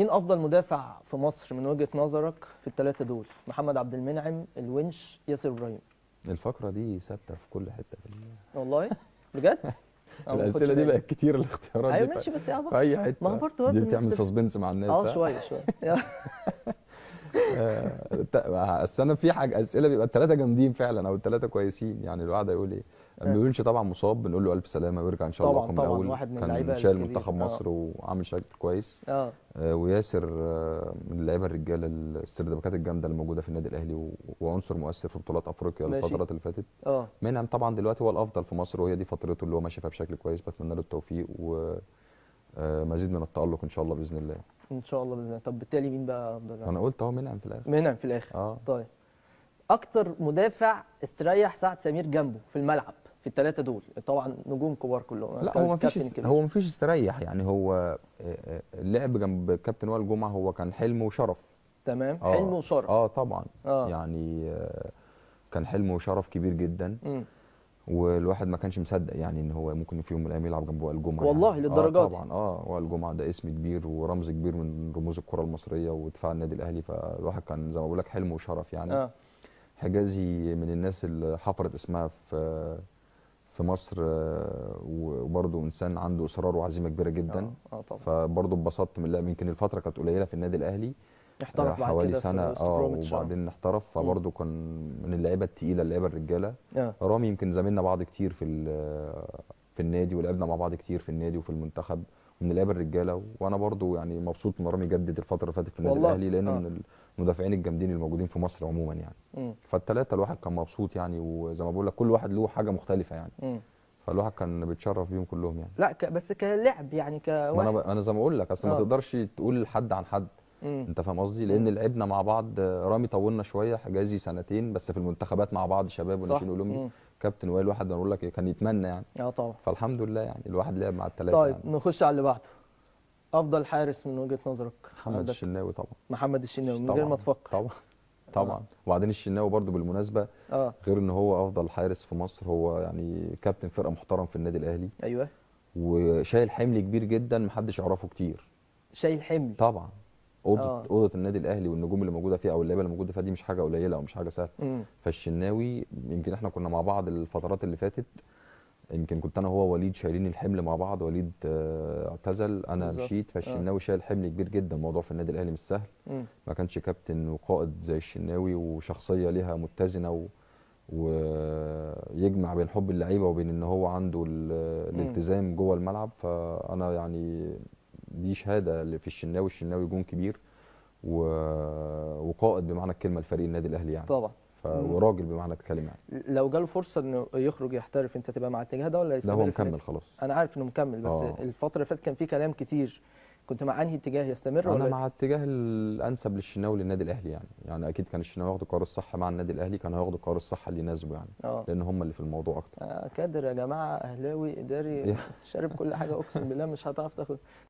مين افضل مدافع في مصر من وجهه نظرك في الثلاثه دول؟ محمد عبد المنعم، الونش، ياسر ابراهيم. الفقره دي ثابته في كل حته في والله بجد. الاسئله دي بقت كتير، الاختيارات دي. ايوه ماشي، بس يا اي حته ما برضه دي بتعمل سسبنس مع الناس. شويه بس انا في حاجه اسئله بيبقى الثلاثه جامدين فعلا او الثلاثه كويسين، يعني الواحد هيقول ايه؟ ما بيقولش طبعا مصاب، بنقول له الف سلامه ويرجع ان شاء الله رقم الاول. واحد من كان شايل منتخب مصر وعامل شكل كويس. وياسر من اللعيبه الرجاله السردباكات الجامده اللي موجوده في النادي الاهلي وعنصر مؤثر في بطولات افريقيا الفترات اللي فاتت. منعم طبعا دلوقتي هو الافضل في مصر، وهي دي فترته اللي هو ماشي فيها بشكل كويس. بتمنى له التوفيق ومزيد من التالق ان شاء الله باذن الله. ان شاء الله باذن الله. طب بالتالي مين بقى افضل؟ انا قلت اهو منعم في الاخر. منعم في الاخر. طيب اكتر مدافع استريح سعد سمير جنبه في الملعب في الثلاثه دول؟ طبعا نجوم كبار كلهم. لا هو ما فيش استريح، يعني هو اللعب جنب كابتن وائل جمعة هو كان حلم وشرف. تمام. حلم وشرف. طبعا. يعني كان حلم وشرف كبير جدا. والواحد ما كانش مصدق يعني ان هو ممكن في يوم من الايام يلعب جنب وائل جمعة، والله يعني. للدرجات طبعا. وائل جمعة ده اسم كبير ورمز كبير من رموز الكره المصريه ودفاع النادي الاهلي، فالواحد كان زي ما بقول لك حلم وشرف يعني. حجازي من الناس اللي حفرت اسمها في مصر، وبرضه انسان عنده اصرار وعزيمه كبيره جدا. طبعا. فبرضه اتبسطت من اللعب، يمكن الفتره كانت قليله في النادي الاهلي، احترف حوالي سنه وبعدين احترف، فبرضه كان من اللعيبه الثقيله، اللعيبه الرجاله. رامي يمكن زميلنا بعض كتير في النادي، ولعبنا مع بعض كتير في النادي وفي المنتخب، ومن اللعيبه الرجاله. وانا برضه يعني مبسوط ان رامي جدد الفتره اللي فاتت في النادي الاهلي، لانه من المدافعين الجامدين الموجودين في مصر عموما يعني. فالثلاثه الواحد كان مبسوط يعني، وزي ما بقول لك كل واحد له حاجه مختلفه يعني. فالواحد كان بيتشرف بيهم كلهم يعني. لا بس كلعب يعني كواحد. انا زي ما اقول لك، اصل ما تقدرش تقول حد عن حد. انت فاهم قصدي؟ لان لعبنا مع بعض، رامي طولنا شويه، حجازي سنتين بس في المنتخبات مع بعض شباب وناشئين اولمبي، كابتن وائل واحد انا اقول لك كان يتمنى يعني. طبعا. فالحمد لله يعني الواحد لعب مع الثلاثه. طيب يعني. نخش على اللي بعده. افضل حارس من وجهه نظرك؟ محمد الشناوي طبعا. محمد الشناوي من غير ما تفكر. طبعا. وبعدين الشناوي برضو بالمناسبه، غير ان هو افضل حارس في مصر، هو يعني كابتن فرقه محترم في النادي الاهلي. ايوه. وشايل حمل كبير جدا محدش يعرفه كتير. شايل حمل. طبعا. اوضه النادي الاهلي والنجوم اللي موجوده فيها او اللعيبه اللي موجوده فيها دي مش حاجه قليله او مش حاجه سهله. فالشناوي يمكن احنا كنا مع بعض الفترات اللي فاتت، يمكن كنت انا هو وليد شايلين الحمل مع بعض. وليد اعتزل، انا مشيت، فالشناوي شايل حمل كبير جدا. الموضوع في النادي الاهلي مش سهل، ما كانش كابتن وقائد زي الشناوي، وشخصيه ليها متزنه ويجمع بين حب اللعيبه وبين ان هو عنده الالتزام جوه الملعب. فانا يعني دي شهاده في الشناوي. الشناوي جون كبير وقائد بمعنى الكلمه لفريق النادي الاهلي يعني. طبعا. وراجل بمعنى الكلمه يعني. لو جاله فرصه انه يخرج يحترف، انت تبقى مع الاتجاه ده ولا يستمر؟ لا هو مكمل خلاص. انا عارف انه مكمل، بس الفتره اللي فاتت كان في كلام كتير، كنت مع انهي اتجاه يستمر ولا؟ انا مع الاتجاه الانسب للشناوي للنادي الاهلي يعني اكيد كان الشناوي ياخد القرار الصح مع النادي الاهلي، كان هياخد القرار الصح اللي يناسبه يعني. لان هم اللي في الموضوع اكتر. كادر يا جماعه، اهلاوي، اداري، شارب كل حاجه، اقسم بالله مش هتعرف تاخد.